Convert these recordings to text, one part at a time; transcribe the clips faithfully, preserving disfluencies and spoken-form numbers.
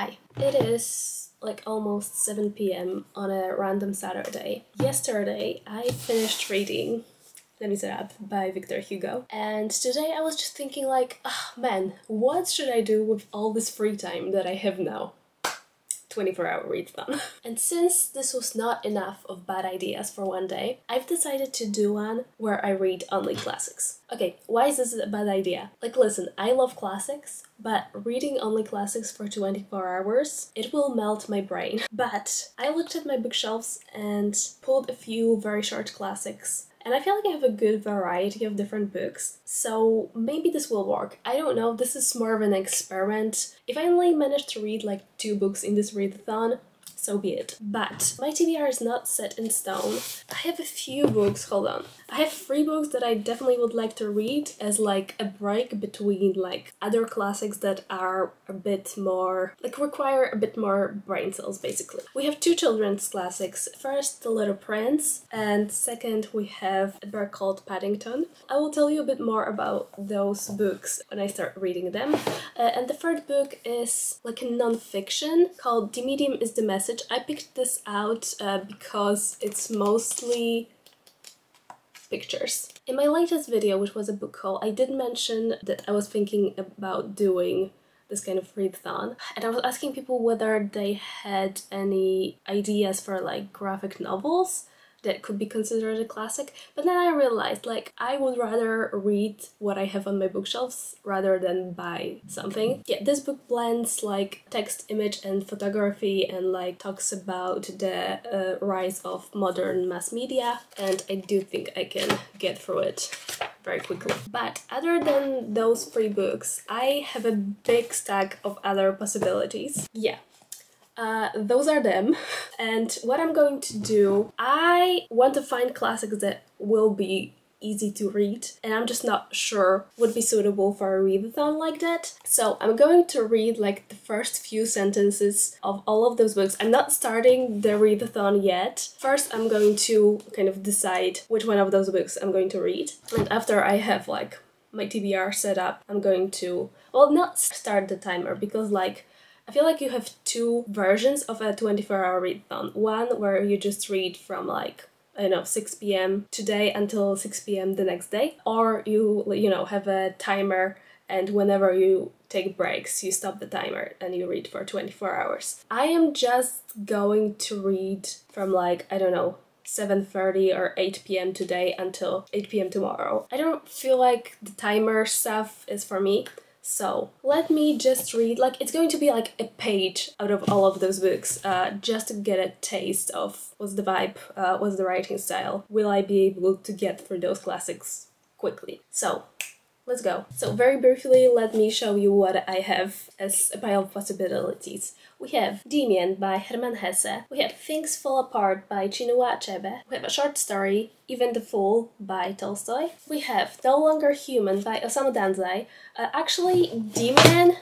Hi. It is like almost seven p m on a random Saturday. Yesterday I finished reading Les Misérables by Victor Hugo, and today I was just thinking like, ah oh, man, what should I do with all this free time that I have now? twenty-four hour reads done. And since this was not enough of bad ideas for one day, I've decided to do one where I read only classics. Okay, why is this a bad idea? Like, listen, I love classics, but reading only classics for twenty-four hours, it will melt my brain. But I looked at my bookshelves and pulled a few very short classics, and I feel like I have a good variety of different books, so maybe this will work. I don't know, this is more of an experiment. If I only manage to read like two books in this readathon, so be it. But my T B R is not set in stone. I have a few books, hold on. I have three books that I definitely would like to read as like a break between like other classics that are a bit more, like require a bit more brain cells basically. We have two children's classics. First, The Little Prince, and second we have A Bear Called Paddington. I will tell you a bit more about those books when I start reading them. Uh, and the third book is like a non-fiction called The Medium is the Message. I picked this out uh, because it's mostly pictures. In my latest video, which was a book haul, I did mention that I was thinking about doing this kind of readathon, and I was asking people whether they had any ideas for like graphic novels that could be considered a classic, but then I realized like I would rather read what I have on my bookshelves rather than buy something. Yeah, this book blends like text, image and photography, and like talks about the uh, rise of modern mass media, and I do think I can get through it very quickly. But other than those three books, I have a big stack of other possibilities. Yeah. Uh, those are them. And what I'm going to do, I want to find classics that will be easy to read, and I'm just not sure would be suitable for a readathon like that. So I'm going to read like the first few sentences of all of those books. I'm not starting the readathon yet. First I'm going to kind of decide which one of those books I'm going to read, and after I have like my T B R set up, I'm going to, well, not start the timer, because like I feel like you have two versions of a twenty-four hour readathon. One where you just read from like, I don't know, six p m today until six p m the next day. Or you, you know, have a timer, and whenever you take breaks, you stop the timer and you read for twenty-four hours. I am just going to read from like, I don't know, seven thirty or eight p m today until eight p m tomorrow. I don't feel like the timer stuff is for me. So let me just read, like it's going to be like a page out of all of those books, uh, just to get a taste of what's the vibe, uh, what's the writing style, will I be able to get through those classics quickly. So let's go. So very briefly, let me show you what I have as a pile of possibilities. We have Demian by Hermann Hesse, we have Things Fall Apart by Chinua Achebe, we have a short story, Even the Fool by Tolstoy, we have No Longer Human by Osamu Dazai. Uh, actually, Demian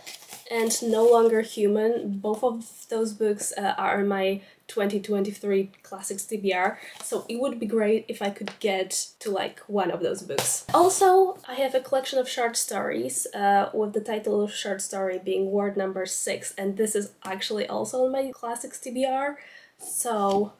and No Longer Human, both of those books uh, are in my twenty twenty-three classics T B R, so it would be great if I could get to like one of those books. Also, I have a collection of short stories, uh, with the title of short story being Ward Number Six, and this is actually also in my classics T B R, so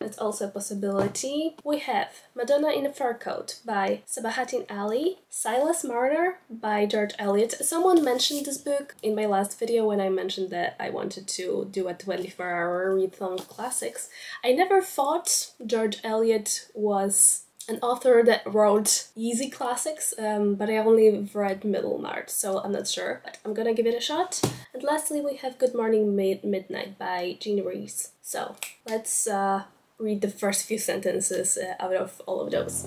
that's also a possibility. We have Madonna in a Fur Coat by Sabahatin Ali, Silas Marner by George Eliot. Someone mentioned this book in my last video when I mentioned that I wanted to do a twenty-four hour readathon classics. I never thought George Eliot was an author that wrote easy classics, um, but I only read Middlemarch, so I'm not sure, but I'm gonna give it a shot. And lastly, we have Good Morning Mid Midnight by Jean Rhys. So let's uh, read the first few sentences uh, out of all of those.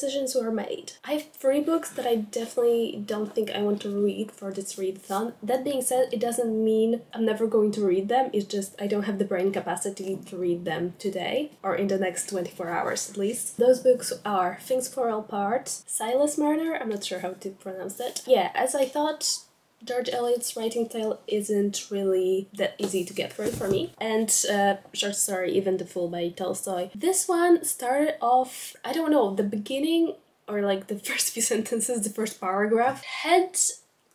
decisions were made. I have three books that I definitely don't think I want to read for this readathon. That being said, it doesn't mean I'm never going to read them, it's just I don't have the brain capacity to read them today, or in the next twenty-four hours at least. Those books are Things Fall Apart, Silas Marner, I'm not sure how to pronounce that. Yeah, as I thought, George Eliot's writing style isn't really that easy to get through for me. And uh, short story Even the Fool by Tolstoy. This one started off, I don't know, the beginning or like the first few sentences, the first paragraph, had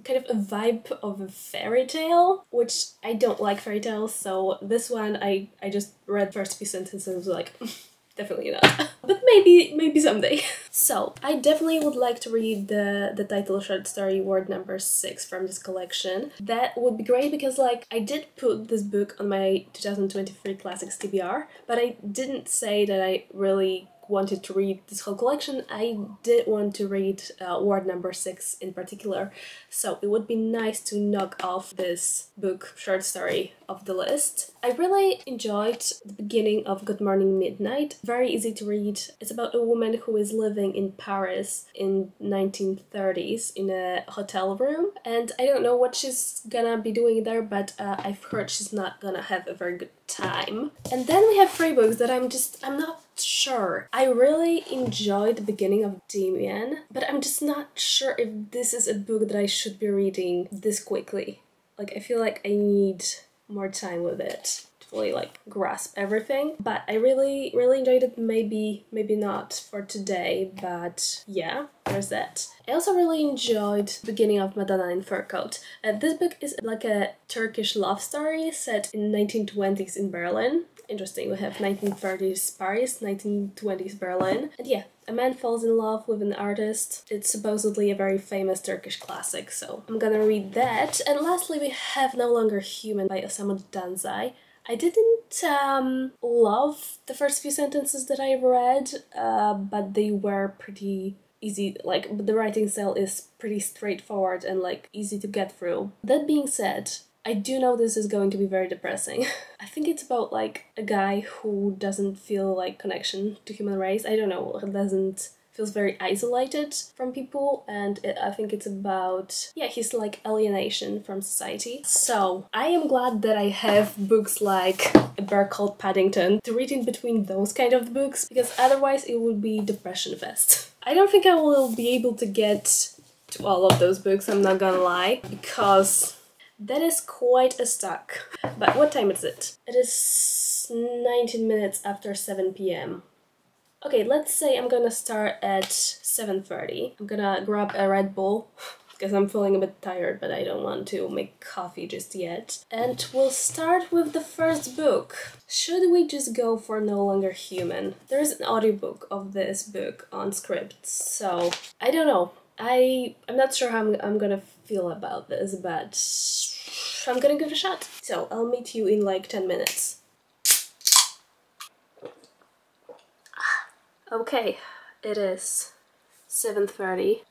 kind of a vibe of a fairy tale, which I don't like fairy tales, so this one I, I just read first few sentences and was like, definitely not. But maybe, maybe someday. So, I definitely would like to read the, the title short story Ward number six from this collection. That would be great because, like, I did put this book on my twenty twenty-three classics T B R, but I didn't say that I really wanted to read this whole collection. I did want to read uh, Ward number six in particular, so it would be nice to knock off this book short story of the list. I really enjoyed the beginning of Good Morning Midnight. Very easy to read. It's about a woman who is living in Paris in nineteen thirties in a hotel room, and I don't know what she's gonna be doing there, but uh, I've heard she's not gonna have a very good time. And then we have three books that I'm just, I'm not sure. I really enjoyed the beginning of Demian, but I'm just not sure if this is a book that I should be reading this quickly. Like, I feel like I need more time with it to fully like grasp everything, but I really really enjoyed it. Maybe maybe not for today, but yeah, there's that. I also really enjoyed the beginning of Madonna in a Fur Coat. Uh, this book is like a Turkish love story set in nineteen twenties in Berlin. Interesting, we have nineteen thirties Paris, nineteen twenties Berlin, and yeah, a man falls in love with an artist. It's supposedly a very famous Turkish classic, so I'm gonna read that. And lastly, we have No Longer Human by Osamu Dazai. I didn't um, love the first few sentences that I read, uh, but they were pretty easy, like, the writing style is pretty straightforward and like easy to get through. That being said, I do know this is going to be very depressing. I think it's about like a guy who doesn't feel like connection to human race. I don't know, it doesn't feels very isolated from people, and it, I think it's about, yeah, his like alienation from society. So I am glad that I have books like A Bear Called Paddington to read in between those kind of books, because otherwise it would be depression fest. I don't think I will be able to get to all of those books, I'm not gonna lie, because that is quite a stack. But what time is it? It is nineteen minutes after seven p m Okay, let's say I'm gonna start at seven thirty. I'm gonna grab a Red Bull because I'm feeling a bit tired, but I don't want to make coffee just yet. And we'll start with the first book. Should we just go for No Longer Human? There is an audiobook of this book on Scribd, so I don't know. I, I'm not sure how I'm, I'm gonna feel about this, but I'm gonna give it a shot. So I'll meet you in like ten minutes. Okay, it is seven thirty.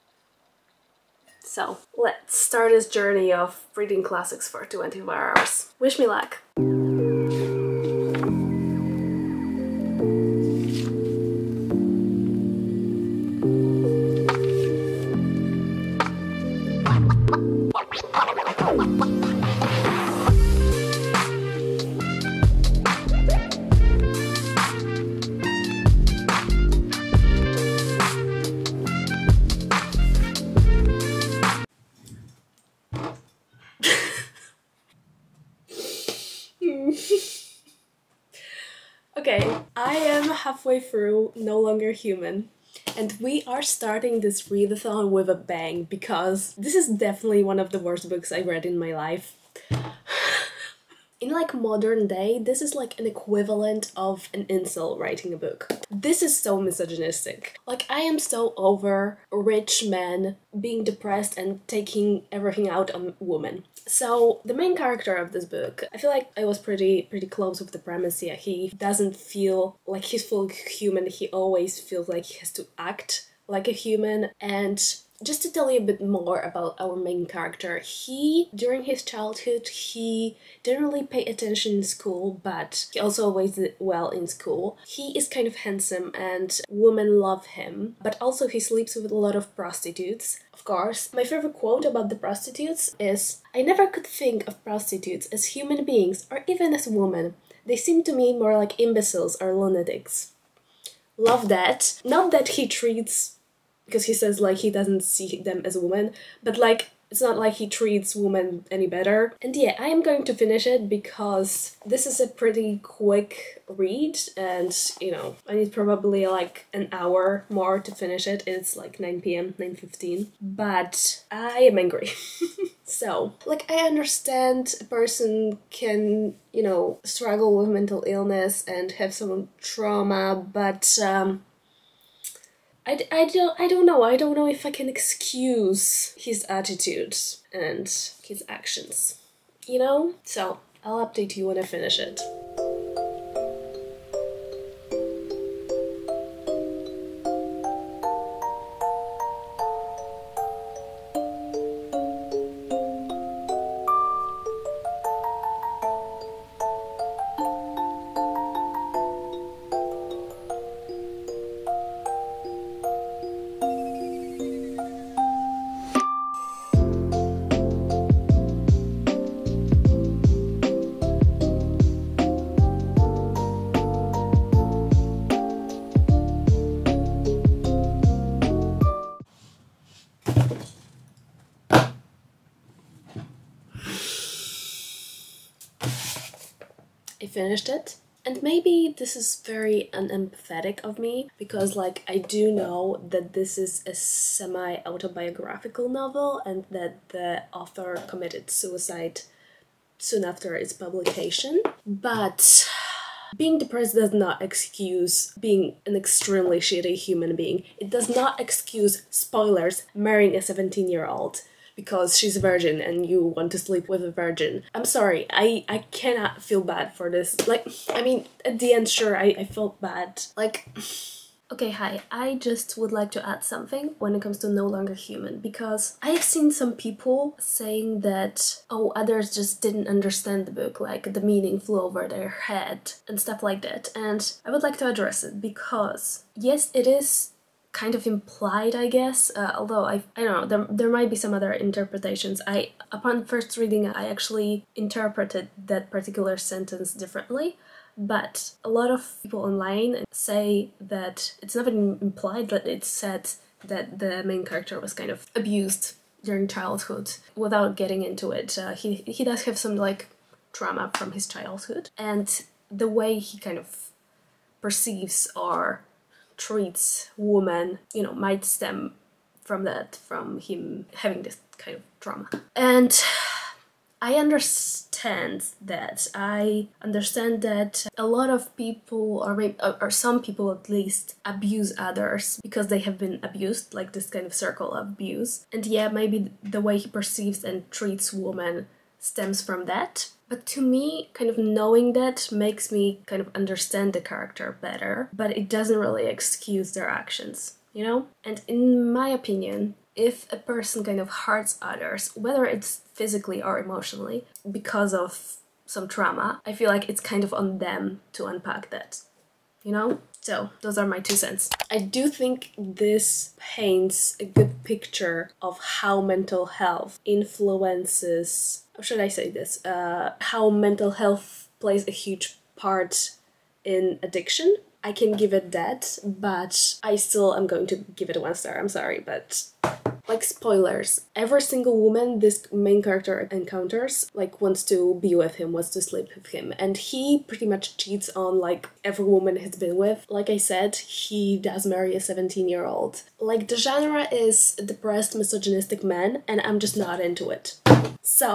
So let's start this journey of reading classics for twenty-four hours. Wish me luck. Halfway through No Longer Human, and we are starting this readathon with a bang, because this is definitely one of the worst books I read in my life. In like modern day, this is like an equivalent of an incel writing a book. This is so misogynistic. Like, I am so over rich men being depressed and taking everything out on women. So the main character of this book, I feel like I was pretty pretty close with the premise here. He doesn't feel like he's full human. He always feels like he has to act like a human. And just to tell you a bit more about our main character, he, during his childhood, he didn't really pay attention in school, but he also always did well in school. He is kind of handsome and women love him, but also he sleeps with a lot of prostitutes. Of course, my favorite quote about the prostitutes is, "I never could think of prostitutes as human beings or even as women. They seem to me more like imbeciles or lunatics." Love that. Not that he treats... because he says, like, he doesn't see them as women, but, like, it's not like he treats women any better. And yeah, I am going to finish it because this is a pretty quick read and, you know, I need probably, like, an hour more to finish it. It's, like, nine p m, nine fifteen. But I am angry. So, like, I understand a person can, you know, struggle with mental illness and have some trauma, but, um... I, I, don't, I don't know, I don't know if I can excuse his attitude and his actions, you know? So, I'll update you when I finish it. Finished it. And maybe this is very unempathetic of me because, like, I do know that this is a semi-autobiographical novel and that the author committed suicide soon after its publication, but being depressed does not excuse being an extremely shitty human being. It does not excuse, spoilers, marrying a seventeen-year-old. Because she's a virgin and you want to sleep with a virgin. I'm sorry, I, I cannot feel bad for this. Like, I mean, at the end, sure, I, I felt bad. Like, okay, hi, I just would like to add something when it comes to No Longer Human, because I have seen some people saying that, oh, others just didn't understand the book, like the meaning flew over their head and stuff like that. And I would like to address it because, yes, it is kind of implied, I guess, uh, although I I don't know, there, there might be some other interpretations. I, upon first reading, I actually interpreted that particular sentence differently, but a lot of people online say that it's not even implied, but it's said that the main character was kind of abused during childhood. Without getting into it, uh, he, he does have some, like, trauma from his childhood, and the way he kind of perceives or treats women, you know, might stem from that, from him having this kind of trauma. And I understand that. I understand that a lot of people, or maybe, or some people at least, abuse others because they have been abused, like this kind of circle of abuse. And yeah, maybe the way he perceives and treats women stems from that. But to me, kind of knowing that makes me kind of understand the character better, but it doesn't really excuse their actions, you know? And in my opinion, if a person kind of hurts others, whether it's physically or emotionally, because of some trauma, I feel like it's kind of on them to unpack that, you know? So, those are my two cents. I do think this paints a good picture of how mental health influences, or should I say this, uh, how mental health plays a huge part in addiction. I can give it that, but I still am going to give it one star, I'm sorry, but... like, spoilers, every single woman this main character encounters, like, wants to be with him, wants to sleep with him, and he pretty much cheats on, like, every woman he's been with. Like I said, he does marry a seventeen-year-old. Like, the genre is depressed, misogynistic men, and I'm just not into it. So,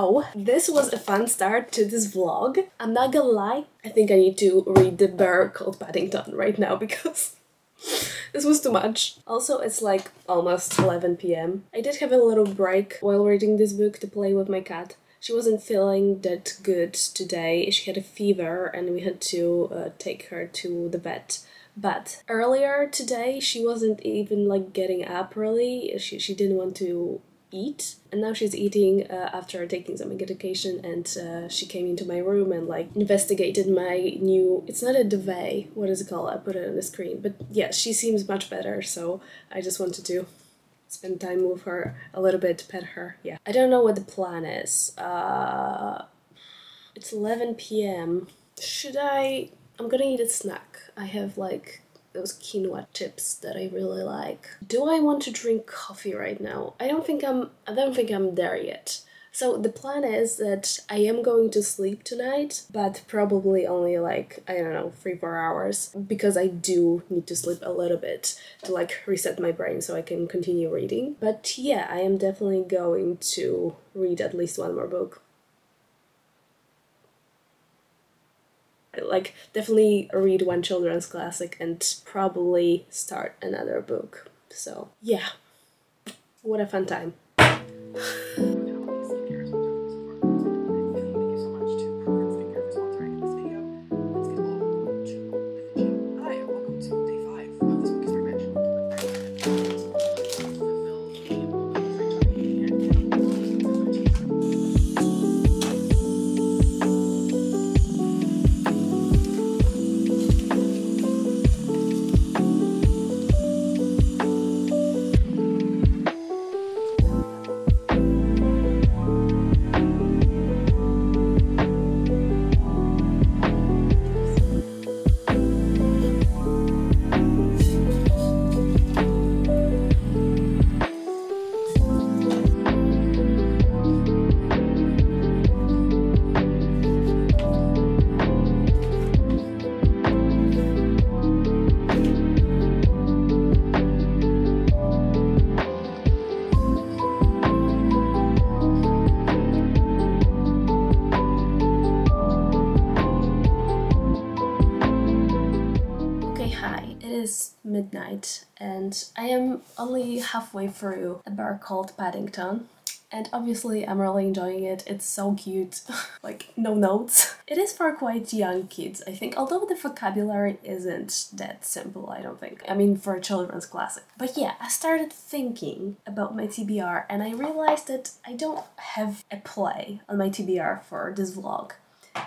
this was a fun start to this vlog. I'm not gonna lie, I think I need to read The Bear Called Paddington right now because... this was too much. Also, it's like almost eleven p m I did have a little break while reading this book to play with my cat. She wasn't feeling that good today. She had a fever and we had to uh, take her to the vet. But earlier today, she wasn't even like getting up really. She, she didn't want to eat. And now she's eating uh, after taking some medication, and uh, she came into my room and like investigated my new, it's not a duvet, what is it called? I put it on the screen. But yeah, she seems much better, so I just wanted to spend time with her a little bit, pet her. Yeah. I don't know what the plan is. Uh, it's eleven p m Should I... I'm gonna eat a snack. I have like those quinoa chips that I really like. Do I want to drink coffee right now? I don't think I'm I don't think I'm there yet. So the plan is that I am going to sleep tonight, but probably only like, I don't know, three, four hours, because I do need to sleep a little bit to like reset my brain so I can continue reading. But yeah, I am definitely going to read at least one more book. Like, definitely read one children's classic and probably start another book. So, yeah. What a fun time. Midnight, and I am only halfway through a bar called Paddington, and obviously I'm really enjoying it. It's so cute. Like, no notes. It is for quite young kids, I think, although the vocabulary isn't that simple, I don't think. I mean, for a children's classic. But yeah, I started thinking about my T B R, and I realized that I don't have a play on my T B R for this vlog.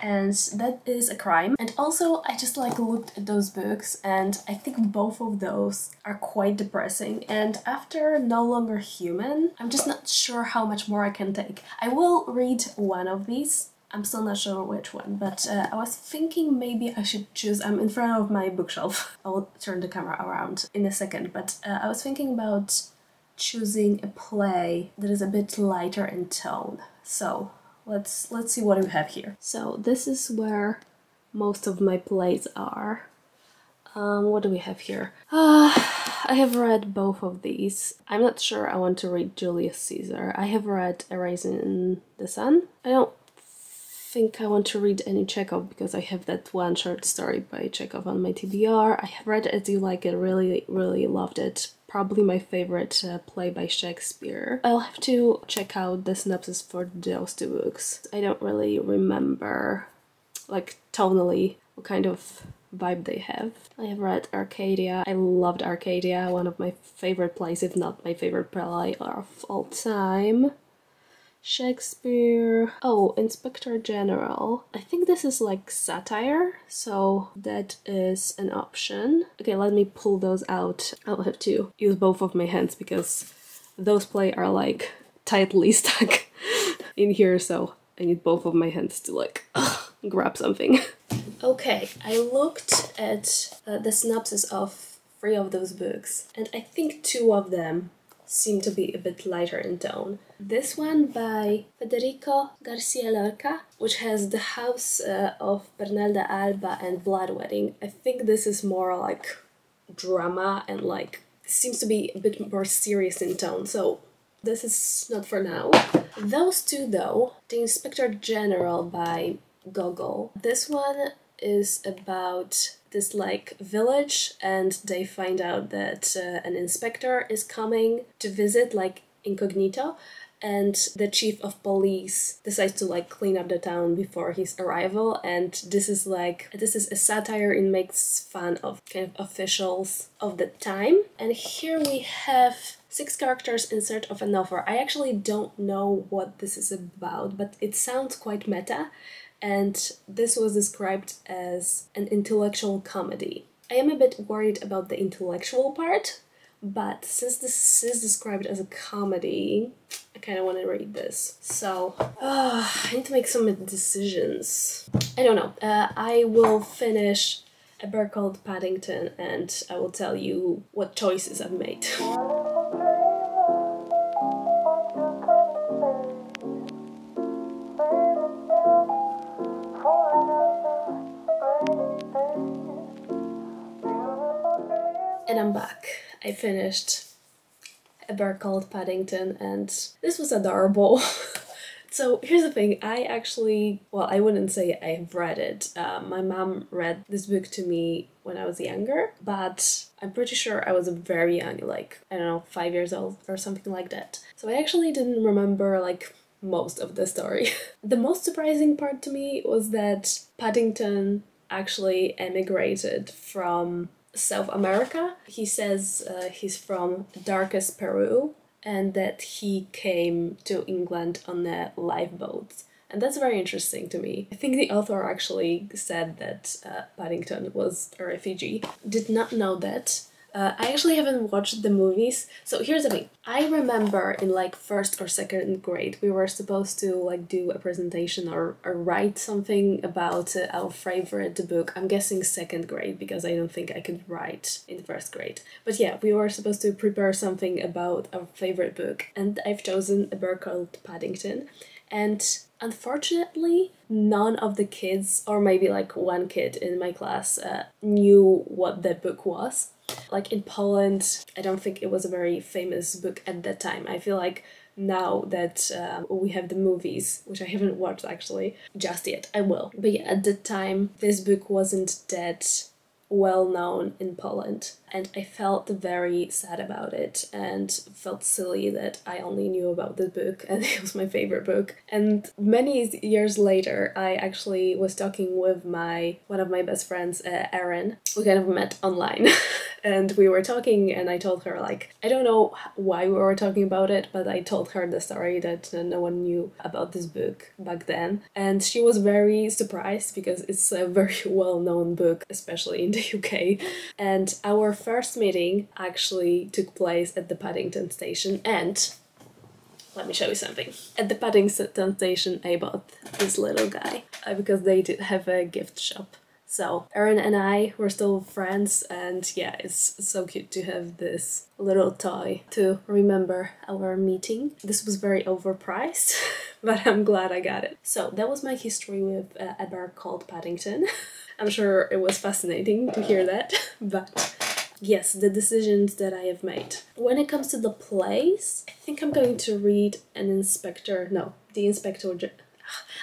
And that is a crime. And also I just like looked at those books, and I think both of those are quite depressing, and after No Longer Human I'm just not sure how much more I can take. I will read one of these, I'm still not sure which one, but uh, I was thinking maybe I should choose... I'm in front of my bookshelf. I'll turn the camera around in a second, but uh, I was thinking about choosing a play that is a bit lighter in tone, so Let's let's see what we have here. So this is where most of my plays are. Um, what do we have here? Uh, I have read both of these. I'm not sure I want to read Julius Caesar. I have read A Raisin in the Sun. I don't think I want to read any Chekhov because I have that one short story by Chekhov on my T B R. I have read As You Like It. Really, really loved it. Probably my favorite uh, play by Shakespeare. I'll have to check out the synopsis for those two books. I don't really remember, like, tonally what kind of vibe they have. I have read Arcadia. I loved Arcadia, one of my favorite plays, if not my favorite play of all time. Shakespeare... Oh, Inspector General. I think this is like satire, so that is an option. Okay, let me pull those out. I'll have to use both of my hands because those plays are like tightly stuck in here, so I need both of my hands to like ugh, grab something. Okay, I looked at uh, the synopsis of three of those books, and I think two of them seem to be a bit lighter in tone. This one by Federico Garcia Lorca, which has The House uh, of Bernarda Alba and Blood Wedding. I think this is more like drama and like seems to be a bit more serious in tone, so this is not for now. Those two though, The Inspector General by Gogol. This one is about this like village, and they find out that uh, an inspector is coming to visit like incognito, and the chief of police decides to like clean up the town before his arrival, and this is like this is a satire. It makes fun of kind of officials of the time. And here we have six characters in search of a novel. I actually don't know what this is about, but it sounds quite meta, and this was described as an intellectual comedy. I am a bit worried about the intellectual part, but since this is described as a comedy, I kind of want to read this. So, uh, I need to make some decisions. I don't know. Uh, I will finish A Bear Called Paddington and I will tell you what choices I've made. And I'm back. I finished A Bear Called Paddington and this was adorable. So here's the thing, I actually, well, I wouldn't say I've read it. Uh, my mom read this book to me when I was younger, but I'm pretty sure I was very young, like, I don't know, five years old or something like that. So I actually didn't remember like most of the story. The most surprising part to me was that Paddington actually emigrated from South America. He says uh, he's from darkest Peru and that he came to England on a lifeboat. And that's very interesting to me. I think the author actually said that uh, Paddington was a refugee. Did not know that. Uh, I actually haven't watched the movies. So here's the thing. I remember in like first or second grade, we were supposed to like do a presentation or, or write something about uh, our favorite book. I'm guessing second grade because I don't think I could write in first grade. But yeah, we were supposed to prepare something about our favorite book. And I've chosen A Bear Called Paddington. And unfortunately, none of the kids, or maybe like one kid in my class, uh, knew what that book was. Like in Poland, I don't think it was a very famous book at that time. I feel like now that um, we have the movies, which I haven't watched actually just yet, I will. But yeah, at that time, this book wasn't that well known in Poland, and I felt very sad about it and felt silly that I only knew about the book and it was my favorite book. And many years later I actually was talking with my one of my best friends, uh, Erin. We kind of met online and we were talking and I told her, like, I don't know why we were talking about it, but I told her the story that no one knew about this book back then, and she was very surprised because it's a very well-known book, especially in the U K. And our first meeting actually took place at the Paddington station, and let me show you something. At the Paddington station I bought this little guy uh, because they did have a gift shop. So Erin and I were still friends, and yeah, it's so cute to have this little toy to remember our meeting. This was very overpriced, but I'm glad I got it. So that was my history with uh, A Bear Called Paddington. I'm sure it was fascinating to hear that, but yes, the decisions that I have made. When it comes to the plays, I think I'm going to read an Inspector, no, The Inspector,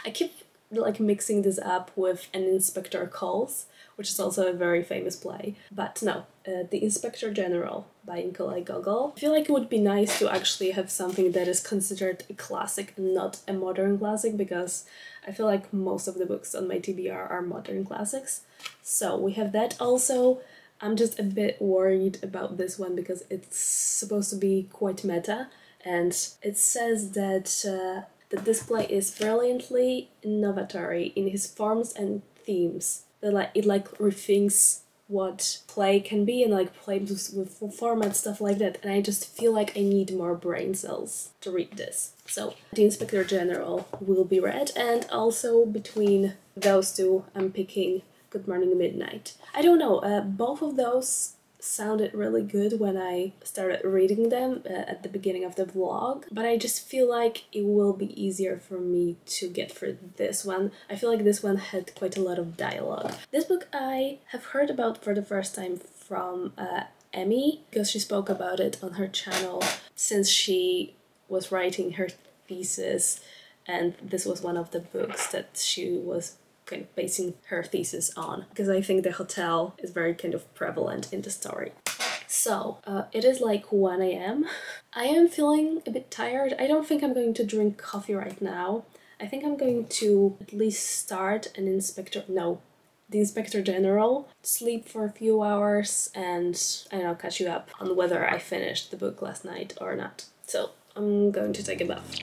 I keep like mixing this up with An Inspector Calls, which is also a very famous play, but no, uh, The Inspector General by Nikolai Gogol. I feel like it would be nice to actually have something that is considered a classic and not a modern classic, because I feel like most of the books on my T B R are modern classics. So we have that. Also, I'm just a bit worried about this one because it's supposed to be quite meta, and it says that uh, that this play is brilliantly innovatory in his forms and themes. That like it like rethinks what play can be and like plays with format, stuff like that, and I just feel like I need more brain cells to read this. So The Inspector General will be read, and also between those two I'm picking Good Morning Midnight. I don't know, uh, both of those sounded really good when I started reading them uh, at the beginning of the vlog, but I just feel like it will be easier for me to get through this one. I feel like this one had quite a lot of dialogue. This book I have heard about for the first time from uh, Emmy, because she spoke about it on her channel since she was writing her thesis, and this was one of the books that she was kind of basing her thesis on, because I think the hotel is very kind of prevalent in the story. So, uh, it is like one A M I am feeling a bit tired. I don't think I'm going to drink coffee right now. I think I'm going to at least start an inspector... no. The Inspector General, sleep for a few hours, and I'll catch you up on whether I finished the book last night or not. So I'm going to take a bath.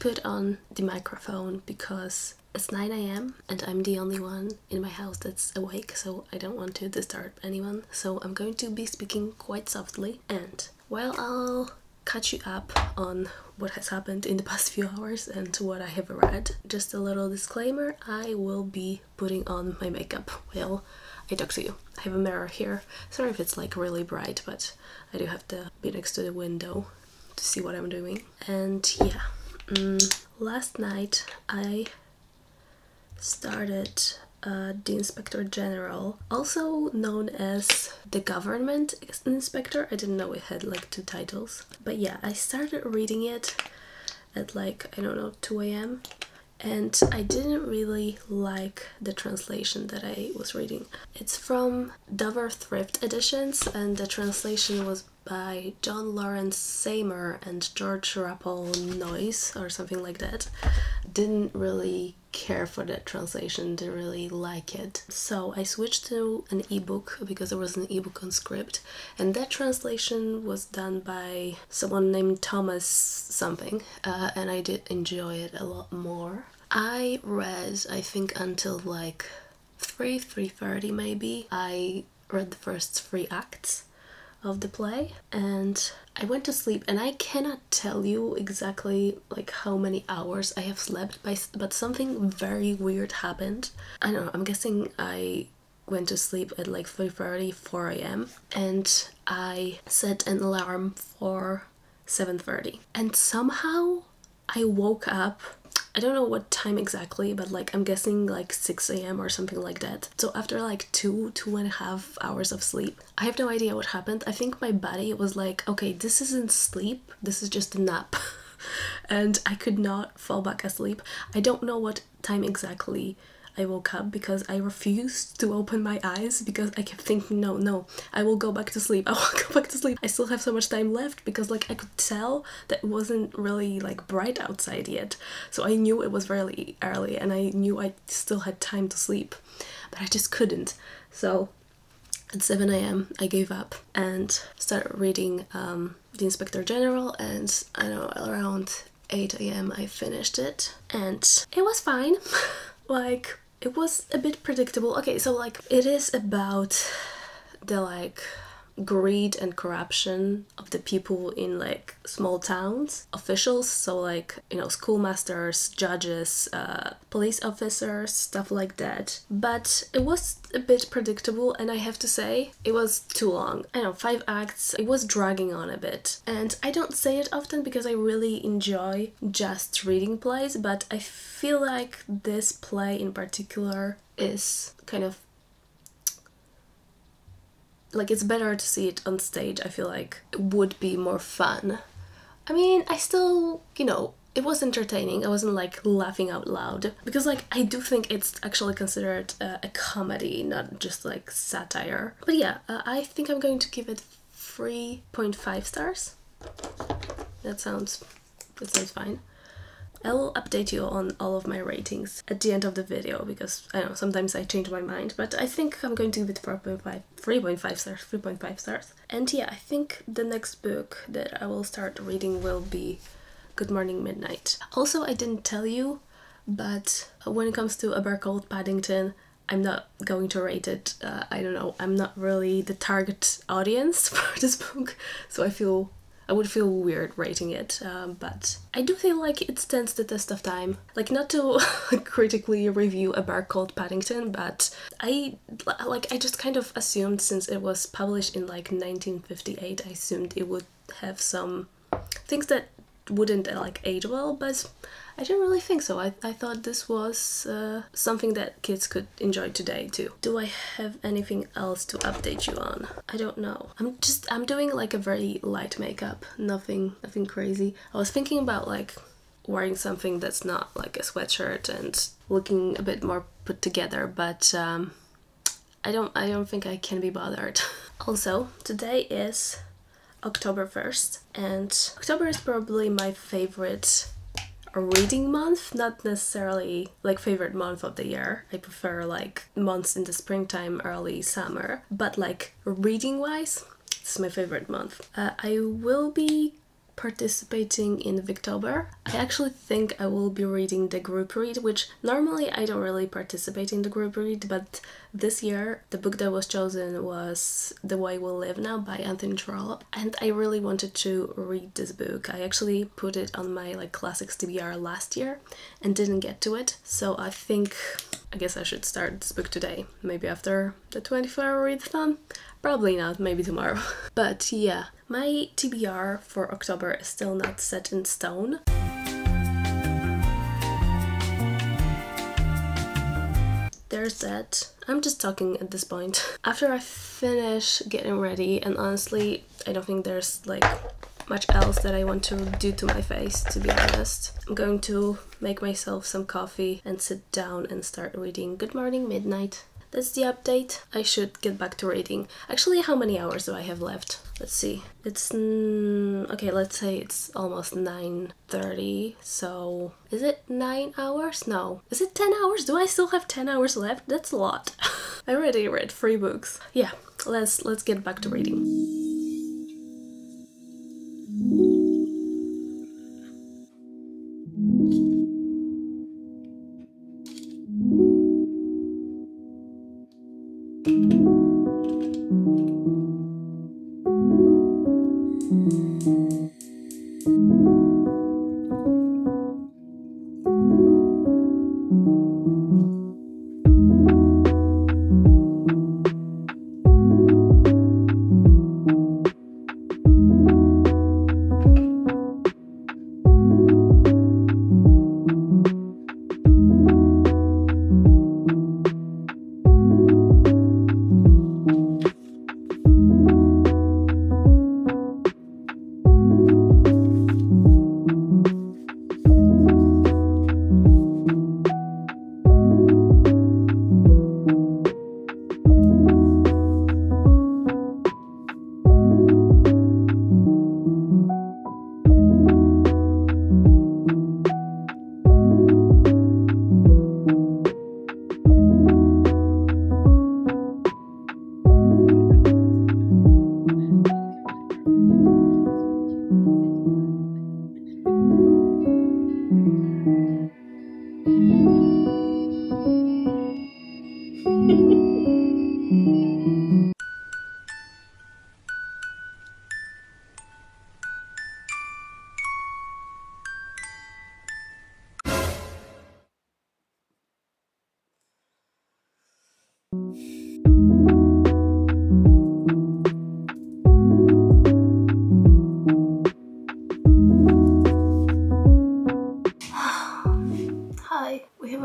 Put on the microphone because it's nine A M and I'm the only one in my house that's awake, so I don't want to disturb anyone, so I'm going to be speaking quite softly. And while I'll catch you up on what has happened in the past few hours and what I have read, just a little disclaimer, I will be putting on my makeup while I talk to you. I have a mirror here. Sorry if it's like really bright, but I do have to be next to the window to see what I'm doing. And yeah, Mm, last night I started uh, The Inspector General, also known as The Government Inspector. I didn't know it had like two titles. But yeah, I started reading it at like, I don't know, two A M and I didn't really like the translation that I was reading. It's from Dover Thrift Editions and the translation was by John Lawrence Seymour and George Rappel Noyes or something like that. Didn't really care for that translation, didn't really like it. So I switched to an ebook because there was an ebook on Scribd, and that translation was done by someone named Thomas something, uh, and I did enjoy it a lot more. I read, I think, until like three, three thirty maybe. I read the first three acts of the play and I went to sleep, and I cannot tell you exactly like how many hours I have slept, by, but something very weird happened. I don't know, I'm guessing I went to sleep at like three thirty, four A M and I set an alarm for seven thirty and somehow I woke up. I don't know what time exactly, but like I'm guessing like six A M or something like that. So after like two, two and a half hours of sleep, I have no idea what happened. I think my body was like, okay, this isn't sleep, this is just a nap. And I could not fall back asleep. I don't know what time exactly I woke up because I refused to open my eyes because I kept thinking, no, no, I will go back to sleep, I will go back to sleep. I still have so much time left because like I could tell that it wasn't really like bright outside yet. So I knew it was very early and I knew I still had time to sleep, but I just couldn't. So at seven A M I gave up and started reading um, The Inspector General, and I don't know, around eight A M I finished it and it was fine. Like, it was a bit predictable. Okay, so like it is about the like greed and corruption of the people in like small towns, officials, so like, you know, schoolmasters, judges, uh, police officers, stuff like that. But it was a bit predictable, and I have to say it was too long. I don't know, five acts, it was dragging on a bit. And I don't say it often because I really enjoy just reading plays, but I feel like this play in particular is kind of like, it's better to see it on stage, I feel like. It would be more fun. I mean, I still, you know, it was entertaining. I wasn't like laughing out loud, because like I do think it's actually considered uh, a comedy, not just like satire. But yeah, uh, I think I'm going to give it three point five stars. That sounds, that sounds fine. I will update you on all of my ratings at the end of the video, because I don't know, sometimes I change my mind, but I think I'm going to give it four point five, three point five stars, three point five stars. And yeah, I think the next book that I will start reading will be Good Morning Midnight. Also, I didn't tell you, but when it comes to A Cold Paddington, I'm not going to rate it. Uh, I don't know, I'm not really the target audience for this book, so I feel I would feel weird rating it, um, but I do feel like it stands the test of time. Like, not to critically review A Bar Called Paddington, but I like I just kind of assumed, since it was published in like nineteen fifty-eight, I assumed it would have some things that wouldn't like age well, but I didn't really think so. I, I thought this was uh, something that kids could enjoy today too. Do I have anything else to update you on? I don't know. I'm just, I'm doing like a very light makeup. Nothing, nothing crazy. I was thinking about like wearing something that's not like a sweatshirt and looking a bit more put together, but um, I don't, I don't think I can be bothered. Also, today is October first, and October is probably my favorite reading month, not necessarily like favorite month of the year. I prefer like months in the springtime, early summer, but like reading wise, it's my favorite month. Uh, I will be participating in Victober. I actually think I will be reading the group read, which normally I don't really participate in the group read, but this year the book that was chosen was The Way We Live Now by Anthony Trollope, and I really wanted to read this book. I actually put it on my like classics T B R last year and didn't get to it, so I think I guess I should start this book today, maybe after the twenty-four hour readathon. Probably not, maybe tomorrow. But yeah, my T B R for October is still not set in stone. There's that. I'm just talking at this point. After I finish getting ready, and honestly, I don't think there's like much else that I want to do to my face, to be honest. I'm going to make myself some coffee and sit down and start reading Good Morning Midnight. That's the update. I should get back to reading. Actually, how many hours do I have left? Let's see. It's... Mm, okay, let's say it's almost nine thirty, so... Is it nine hours? No. Is it ten hours? Do I still have ten hours left? That's a lot. I already read three books. Yeah, let's, let's get back to reading.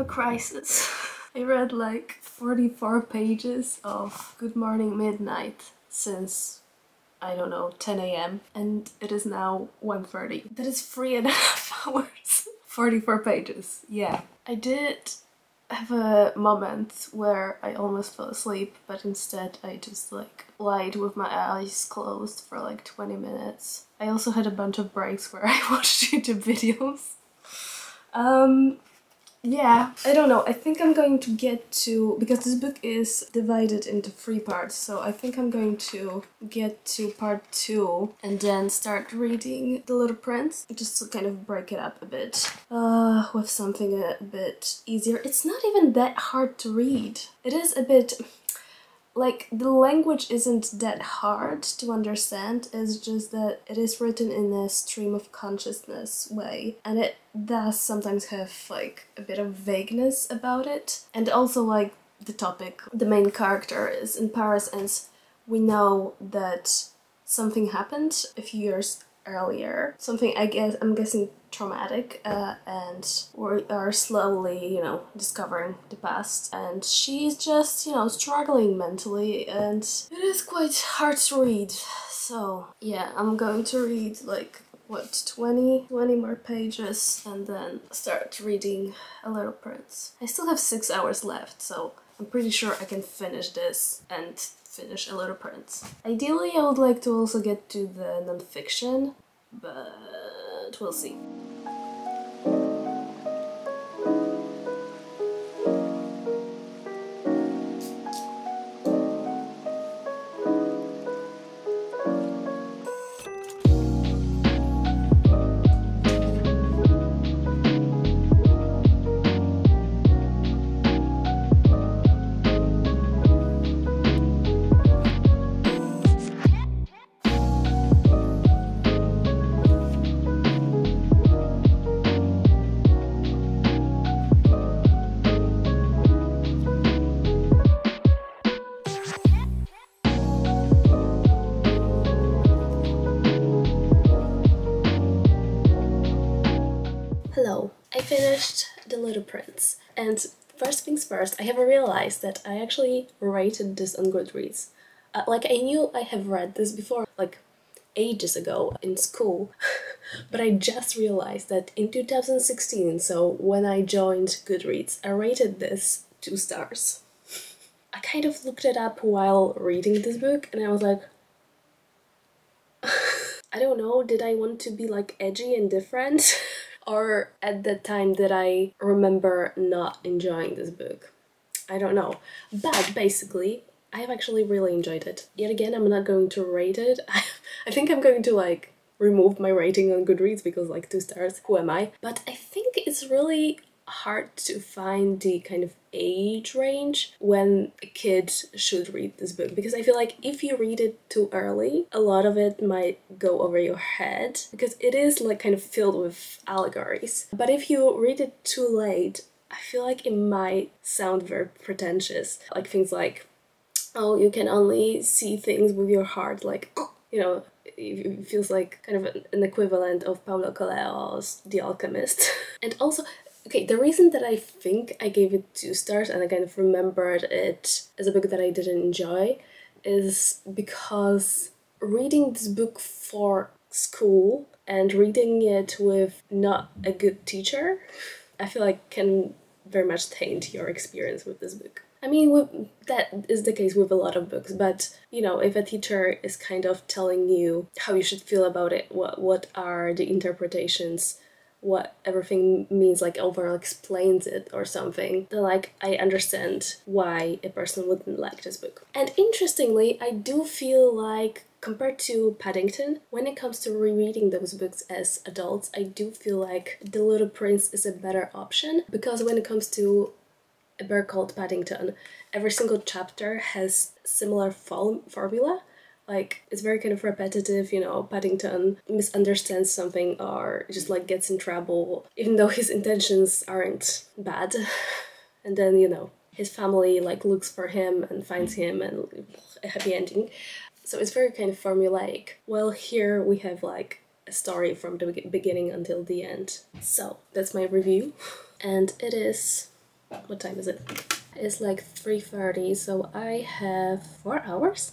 Crisis. I read like forty-four pages of Good Morning Midnight since, I don't know, ten a m and it is now one thirty. That is three and a half hours. forty-four pages, yeah. I did have a moment where I almost fell asleep, but instead I just like lied with my eyes closed for like twenty minutes. I also had a bunch of breaks where I watched YouTube videos. Um, yeah, I don't know, I think I'm going to get to, because this book is divided into three parts, so I think I'm going to get to part two and then start reading The Little Prince, just to kind of break it up a bit uh, with something a bit easier. It's not even that hard to read. It is a bit, like, the language isn't that hard to understand, it's just that it is written in a stream of consciousness way, and it does sometimes have, like, a bit of vagueness about it. And also, like, the topic the main character is in Paris, and we know that something happened a few years earlier. Something, I guess, I'm guessing traumatic, uh, and we are slowly, you know, discovering the past, and she's just, you know, struggling mentally, and it is quite hard to read. So yeah, I'm going to read like what twenty, twenty more pages and then start reading A Little Prince. I still have six hours left, so I'm pretty sure I can finish this and finish A Little Prince. Ideally, I would like to also get to the non-fiction, but we'll see. Prince. And first things first, I have realized that I actually rated this on Goodreads. Uh, like, I knew I have read this before, like ages ago in school, but I just realized that in two thousand sixteen, so when I joined Goodreads, I rated this two stars. I kind of looked it up while reading this book and I was like, I don't know, did I want to be like edgy and different? Or at the time that I remember not enjoying this book. I don't know. But basically, I have actually really enjoyed it. Yet again, I'm not going to rate it. I think I'm going to like remove my rating on Goodreads because like two stars, who am I? But I think it's really hard to find the kind of age range when a kid should read this book, because I feel like if you read it too early, a lot of it might go over your head because it is like kind of filled with allegories. But if you read it too late, I feel like it might sound very pretentious, like things like, oh, you can only see things with your heart, like, you know, it feels like kind of an equivalent of Paulo Coelho's The Alchemist. And also, okay, the reason that I think I gave it two stars and I kind of remembered it as a book that I didn't enjoy is because reading this book for school and reading it with not a good teacher, I feel like can very much taint your experience with this book. I mean, that is the case with a lot of books, but, you know, if a teacher is kind of telling you how you should feel about it, what, what are the interpretations, what everything means, like overall explains it or something, then like I understand why a person wouldn't like this book. And interestingly, I do feel like compared to Paddington, when it comes to rereading those books as adults, I do feel like The Little Prince is a better option, because when it comes to A Bear Called Paddington, every single chapter has similar formula. Like, it's very kind of repetitive, you know, Paddington misunderstands something or just like gets in trouble, even though his intentions aren't bad. And then, you know, his family like looks for him and finds him and a happy ending. So it's very kind of formulaic. Well, here we have like a story from the beginning until the end. So that's my review. And it is... what time is it? It's like three thirty, so I have four hours?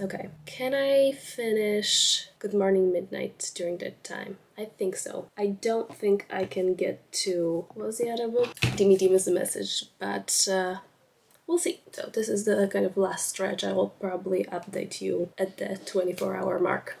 Okay. Can I finish Good Morning Midnight during that time? I think so. I don't think I can get to... what was the other book? The Medium is the Message, but uh, we'll see. So this is the kind of last stretch. I will probably update you at the twenty-four hour mark.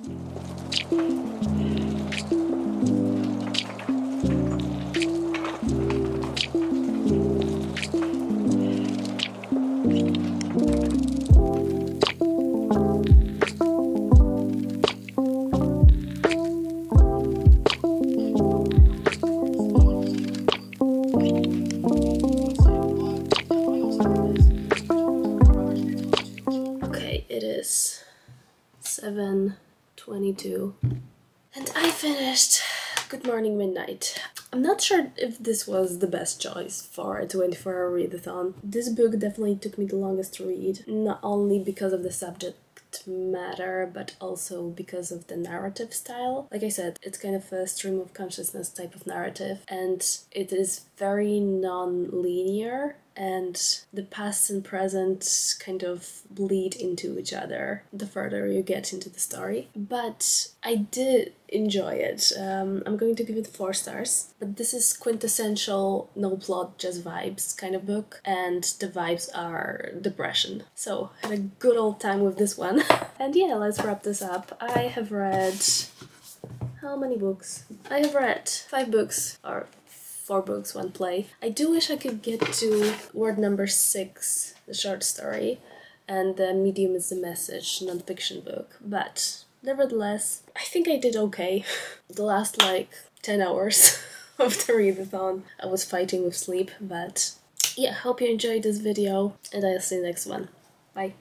seven twenty-two and I finished Good Morning Midnight. I'm not sure if this was the best choice for a twenty-four hour readathon. This book definitely took me the longest to read, not only because of the subject matter but also because of the narrative style. Like I said, it's kind of a stream of consciousness type of narrative and it is very non-linear and the past and present kind of bleed into each other the further you get into the story. But I did enjoy it. Um, I'm going to give it four stars. But this is quintessential no plot, just vibes kind of book, and the vibes are depression. So had a good old time with this one. And yeah, let's wrap this up. I have read... how many books? I have read five books, or four books, one play. I do wish I could get to Ward Number Six, the short story, and The Medium is the Message, non-fiction book, but nevertheless, I think I did okay. The last like ten hours of the readathon, I was fighting with sleep, but yeah, hope you enjoyed this video, and I'll see you next one. Bye!